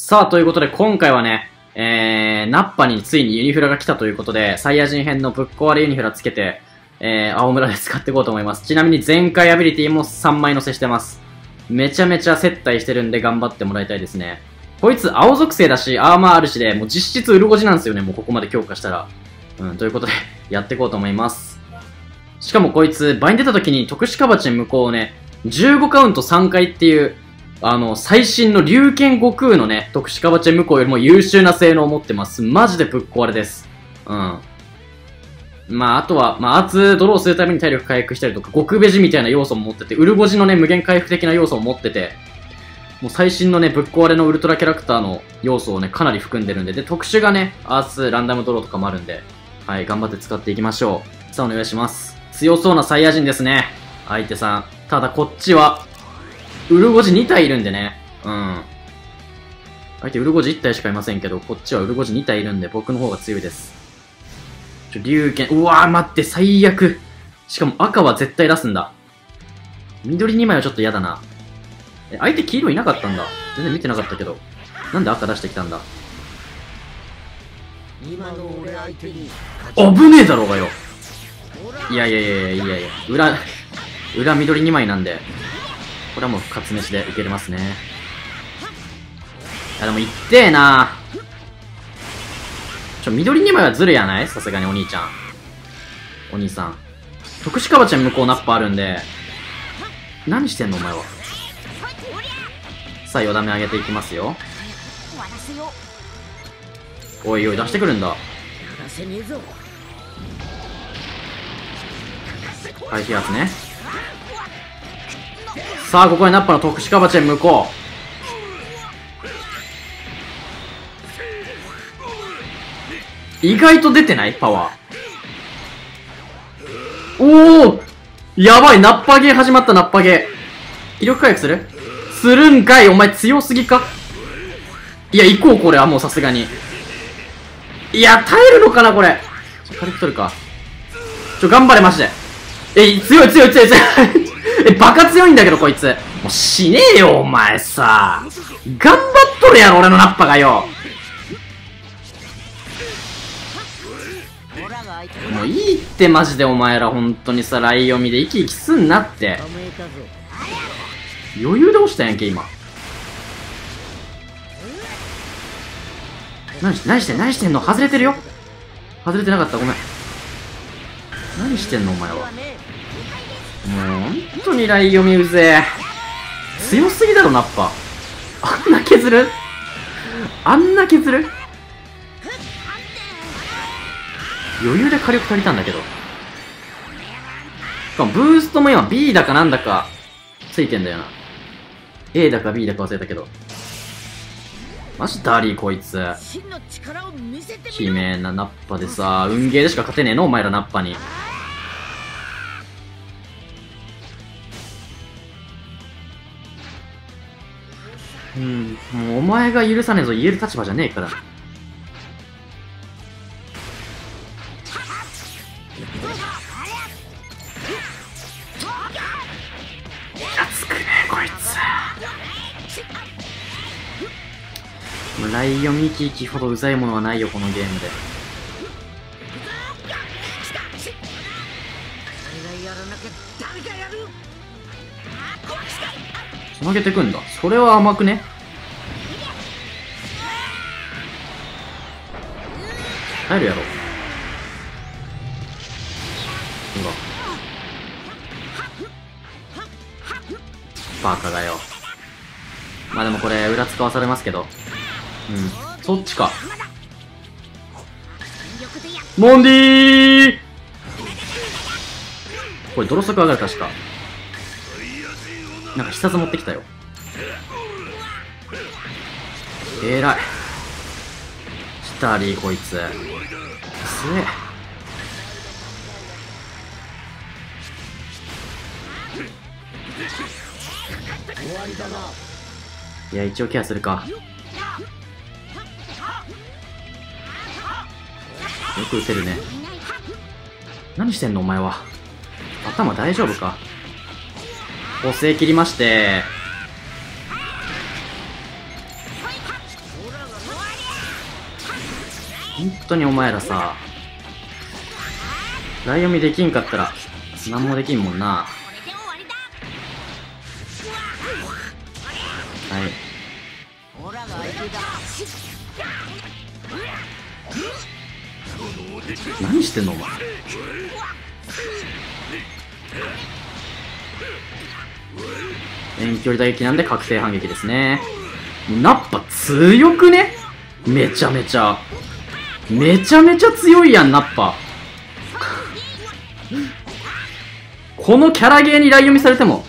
さあ、ということで今回はね、ナッパについにユニフラが来たということで、サイヤ人編のぶっ壊れユニフラつけて、青村で使っていこうと思います。ちなみに前回アビリティも3枚乗せしてます。めちゃめちゃ接待してるんで頑張ってもらいたいですね。こいつ青属性だし、アーマーあるしで、もう実質ウルゴジなんですよね、もうここまで強化したら。ということで、やっていこうと思います。しかもこいつ、場に出た時に特殊カバチン向こうをね、15カウント3回っていう、最新の龍拳悟空のね、特殊カバチェ無効よりも優秀な性能を持ってます。マジでぶっ壊れです。まあ、あとは、まあ、アーツドローするために体力回復したりとか、極ベジみたいな要素も持ってて、ウルゴジのね、無限回復的な要素も持ってて、もう最新のね、ぶっ壊れのウルトラキャラクターの要素をね、かなり含んでるんで、で、特殊がね、アーツランダムドローとかもあるんで、はい、頑張って使っていきましょう。さあ、お願いします。強そうなサイヤ人ですね。相手さん。ただ、こっちは、ウルゴジ2体いるんでね。相手ウルゴジ1体しかいませんけど、こっちはウルゴジ2体いるんで、僕の方が強いです。龍拳、うわー待って、最悪。しかも赤は絶対出すんだ。緑2枚はちょっと嫌だな。相手黄色いなかったんだ。全然見てなかったけど。なんで赤出してきたんだ。危ねえだろうがよ。いや。裏緑2枚なんで。これはもう復活飯で受けれますね。いやでもいってえな。緑2枚はずるやない？さすがにお兄ちゃん。お兄さん。特殊カバちゃん向こうナッパあるんで。何してんのお前は。さあ、よだめ上げていきますよ。おいおい、出してくるんだ。回避圧ね。さあ、ここでナッパの特殊カバチェン向こう。意外と出てないパワー。おおやばい、ナッパゲー始まった、ナッパゲー。威力回復する？するんかい、お前強すぎか？いや、行こう、これはもうさすがに。いや、耐えるのかな、これ。軽く取るか。頑張れ、マジで。強い。バカ強いんだけどこいつ。もう死ねえよお前さ。頑張っとるやろ俺のナッパがよ。もういいってマジでお前ら本当にさ、ライ読みで生き生きすんなって。余裕で落ちたやんけ今。何してんの外れてるよ。外れてなかったごめん。何してんのお前は。もう本当にライ読みうぜえ。強すぎだろナッパ。あんな削る余裕で火力足りたんだけど。しかもブーストも今 B だかなんだかついてんだよな。 A だか B だか忘れたけど。マジダリーこいつ。悲鳴なナッパでさ、運ゲーでしか勝てねえのお前らナッパに。もうお前が許さねえぞ言える立場じゃねえから。熱くねえこいつ。もうライオンミキキほどうざいものはないよこのゲームで。つなげてくんだ。それは甘くね。入るやろ。バカだよ。まあでもこれ裏使わされますけど。そっちか。モンディー。これ泥足上がる確か。なんか必殺持ってきたよ。えらい。来たりこいつ。すげえ。いや一応ケアするか。よく打てるね。何してんのお前は。頭大丈夫か。補正切りまして。本当にお前らさ、ライ読みできんかったら何もできんもんな。はい、何してんのお前。遠距離打撃なんで確定反撃ですね。ナッパ強くね。めちゃめちゃめちゃめちゃ強いやんナッパ。このキャラゲーにライ読みされても、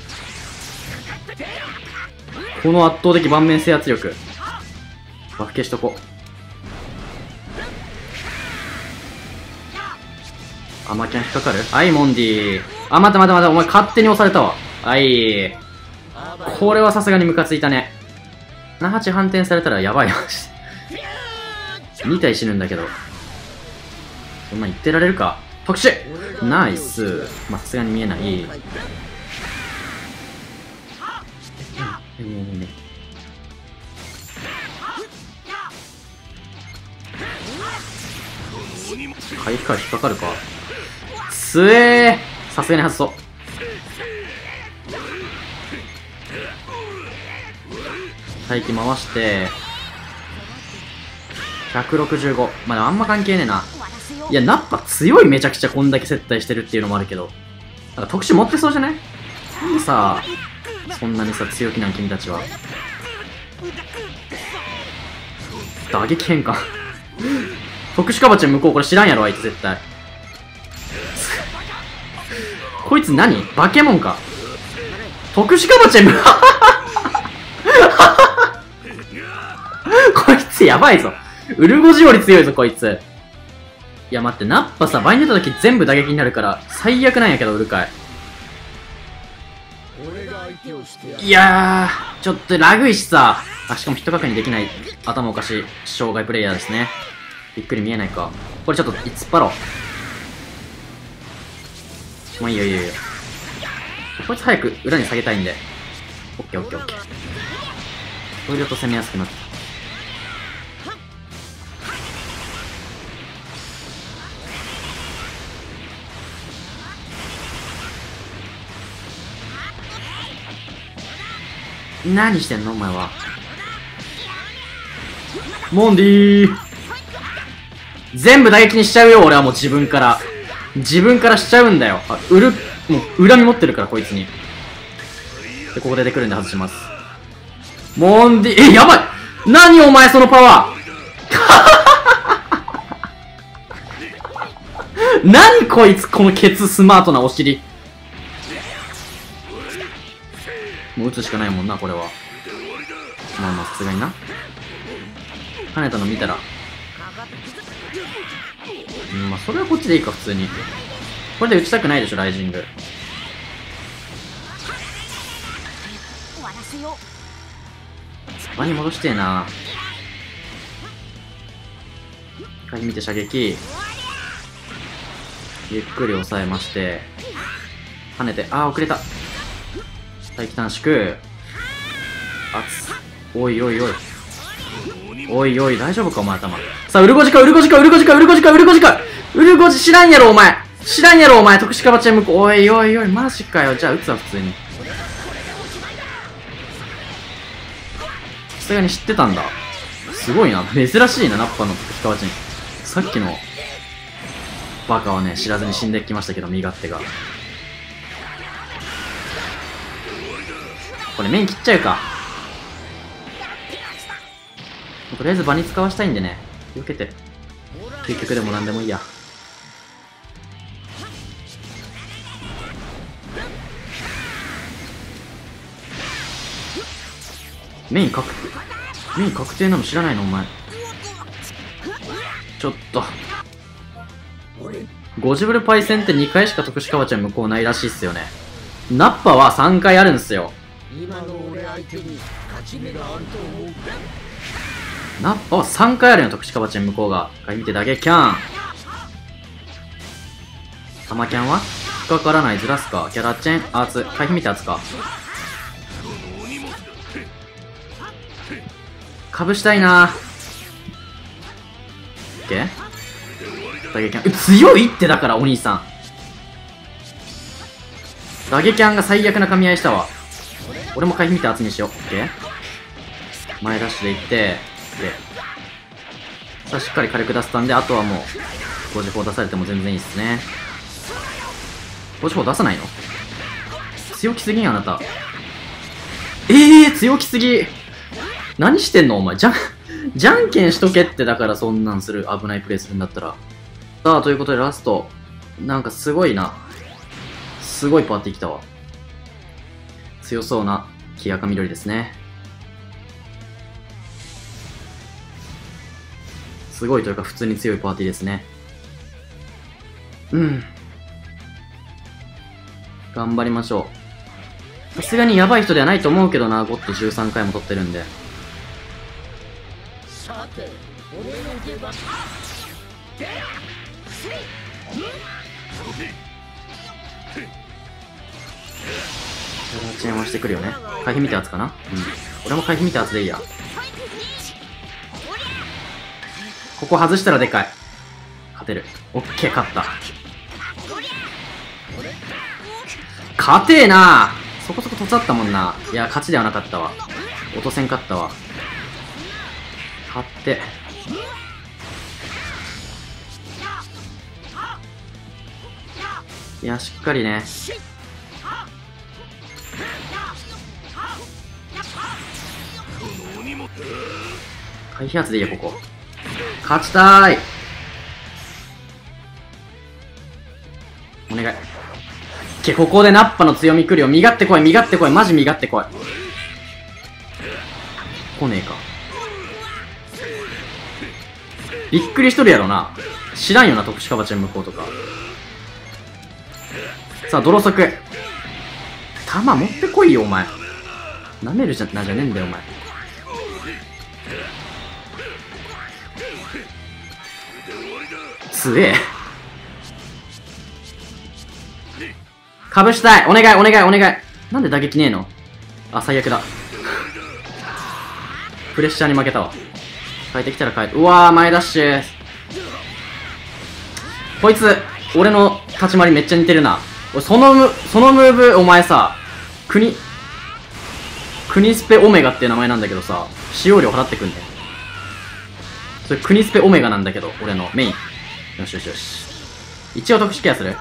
この圧倒的盤面制圧力、バフ消しとこ。アマキャン引っかかる。はい、モンディー。あ、待て待て待て、お前勝手に押されたわ。はい。これはさすがにムカついたね。7-8反転されたらやばい話。2体死ぬんだけど。そんなん言ってられるか。特殊ナイス。まあ、さすがに見えない。回避から引っかかるか。つえー、さすがに外そう。待機回して165。まだあんま関係ねえな。いやナッパ強い。めちゃくちゃこんだけ接待してるっていうのもあるけど、なんか特殊持ってそうじゃない。なんでさそんなにさ強気なん君たちは。打撃変化特殊カバチの向こう、これ知らんやろあいつ絶対。こいつ何バケモンか。特殊カバチェムこいつやばいぞ。ウルゴジより強いぞこいつ。いや待って、ナッパさ場合に出た時全部打撃になるから最悪なんやけど。ウルカイ、いやーちょっとラグいしさ。あ、しかもヒット確認できない。頭おかしい障害プレイヤーですね。びっくり見えないか。これちょっと突っ張ろう。まあいいよいいよいいよ。こいつ早く裏に下げたいんで。オッケーオッケーオッケー。そういうと攻めやすくなった。何してんのお前は。モンディー全部打撃にしちゃうよ俺は。もう自分からしちゃうんだよ。あ、もう恨み持ってるからこいつに。でここ出てくるんで外します。モンディ、え、やばい、何お前そのパワー何こいつ、このケツスマートなお尻。もう打つしかないもんなこれは。まあまあさすがにな、跳ねたの見たら、まあそれはこっちでいいか普通に。これで打ちたくないでしょライジング。場に戻してえな。回避見て射撃、ゆっくり抑えまして、跳ねて、あー遅れた。待機短縮、熱、おいおいおいおいおい、大丈夫かお前頭。さあ、ウルゴジ知らんやろお前。特殊カバチェ向こう。おいおいおい、マジかよ。じゃあ撃つわ普通に。さすがに知ってたんだ。すごいな、珍しいなナッパの特殊カバチェ。さっきのバカはね、知らずに死んできましたけど、身勝手が。これ面切っちゃうか。とりあえず場に使わしたいんでね、避けて。究極でも何でもいいや。メイン確定なの知らないのお前。ちょっとゴジブルパイセンって2回しか特殊カバチェ向こうないらしいっすよね。ナッパは3回あるんすよ。今の俺相手に勝ち目があると思う。ナッパは3回あるよ、特殊カバチェン向こうが。一回見てだけ、キャン。アマキャンは引っかからない、ずらすか。キャラチェン、アーツ。回避見てアーツか。かぶしたいな。オッケー。打撃キャン強いって。だからお兄さん打撃キャンが最悪な噛み合いしたわ。俺も回避見て厚にしよう。オッケー、前ダッシュでいってでさあしっかり火力出すたんで、あとはもう50砲出されても全然いいっすね。50砲出さないの強気すぎんあなた。強気すぎ。何してんのお前。じゃんけんしとけって。だからそんなんする、危ないプレイするんだったら。さあということでラスト、なんかすごいな、すごいパーティー来たわ。強そうな黄赤緑ですね。すごいというか普通に強いパーティーですね。うん、頑張りましょう。さすがにやばい人ではないと思うけどな。ゴッド13回も取ってるんで。チェーンはしてくるよね。回避見て圧かな。俺も回避見て圧でいいや。ここ外したらでかい、勝てる。オッケー、勝った。勝てえな。そこそことつあったもんな。いや勝ちではなかったわ。落とせんかったわ。勝っていやしっかりね。回避圧でいいよ、ここ。勝ちたーい、お願い。ここでナッパの強み来るよ。身勝ってこい、身勝ってこい、マジ身勝ってこい。来ねえか。びっくりしとるやろな。知らんよな、特殊カバチの向こうとか。さあ泥足弾持ってこいよお前。なめるじゃなじゃねえんだよお前。強え。かぶしたい、お願いお願いお願い。なんで打撃ねえの。あ最悪だ。プレッシャーに負けたわ。変えてきたら変えて、うわー前ダッシュ。こいつ俺の立ち回りめっちゃ似てるな。そのムーブお前さ、クニスペオメガっていう名前なんだけどさ、使用料払ってくんね。それクニスペオメガなんだけど俺のメイン。よしよしよし、一応特殊ケアする。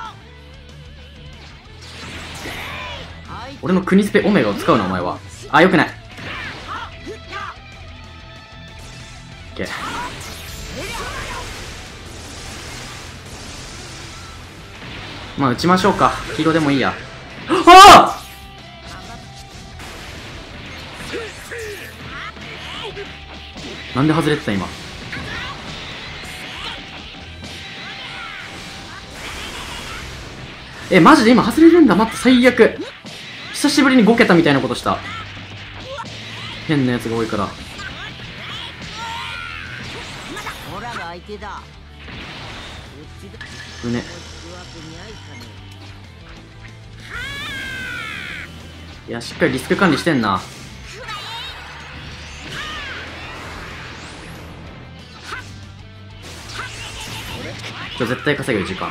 俺のクニスペオメガを使うなお前は。あよくない。オッケー、まあ打ちましょうか。黄色でもいいや。ああなんで外れてた今。えマジで今外れるんだ。待って最悪、久しぶりに5桁みたいなことした。変なやつが多いから。うね、いやしっかりリスク管理してんな。今日絶対稼ぐ時間。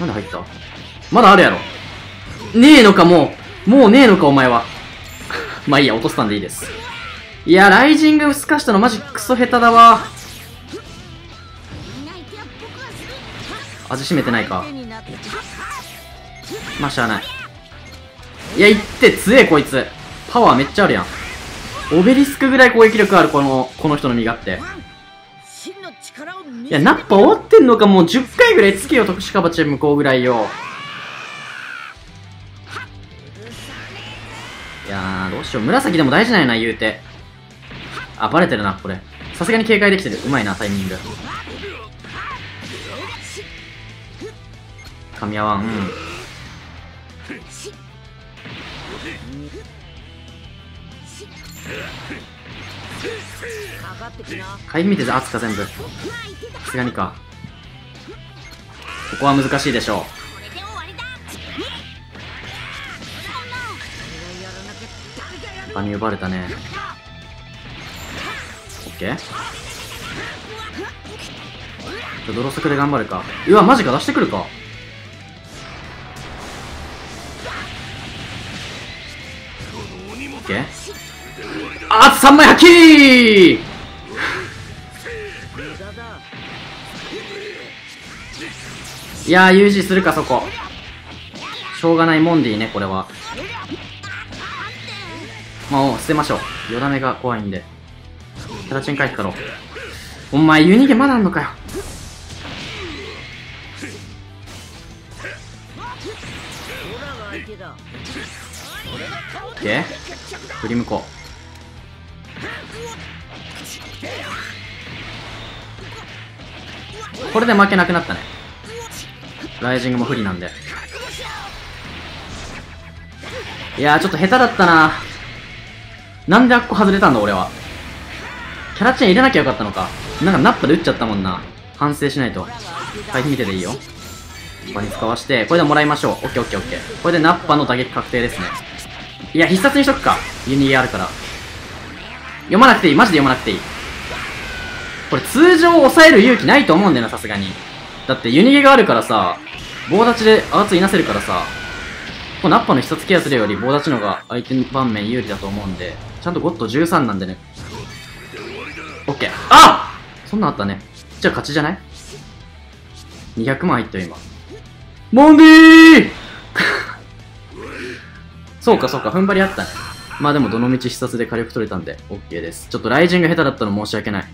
なんで入った。まだあるやろ。ねえのか、もうねえのかお前は。まあいいや、落としたんでいいです。いやライジングすかしたのマジクソ下手だわ。味しめてないか。まあしゃあない。いやいって強えこいつ。パワーめっちゃあるやん。オベリスクぐらい攻撃力あるこの人の身勝手。いやナッパ終わってんのか。もう10回ぐらいつけよ特殊カバチ向こうぐらいよ。いやーどうしよう。紫でも大事なんやな言うて。あバレてるなこれ。さすがに警戒できてる。うまいなタイミング。噛み合わん、うん、回避見てて圧か全部。さすがにか。ここは難しいでしょう。バニューバレたね。オッけ？泥作で頑張るか。うわ、マジか、出してくるか。あっ、3枚破棄。いやー、UG するか、そこ。しょうがないモンディね、これは。まあ、捨てましょう。よだめが怖いんで。キャラチェン回避だろう。お前、ユニゲまだあんのかよ。で、振り向こう。これで負けなくなったね。ライジングも不利なんで。いやー、ちょっと下手だったな。なんであっこ外れたんだ俺は。キャラチェン入れなきゃよかったのか。なんかナッパで打っちゃったもんな。反省しないと。回避見てでいいよ。バニ使わして、これでもらいましょう。オッケーオッケーオッケー。これでナッパの打撃確定ですね。いや、必殺にしとくか。ユニゲーあるから。読まなくていい。マジで読まなくていい。これ通常抑える勇気ないと思うんだよな、さすがに。だってユニゲーがあるからさ、棒立ちでアーツいなせるからさ、このナッパの必殺ケアするより棒立ちの方が相手の盤面有利だと思うんで、ちゃんとゴッド13なんでね。オッケー。あっ、そんなんあったね。じゃあ勝ちじゃない？ 200 万いったよ、今。モンディーそうかそうか、踏ん張りあったね。まあでもどのみち必殺で火力取れたんで OK です。ちょっとライジング下手だったの申し訳ない。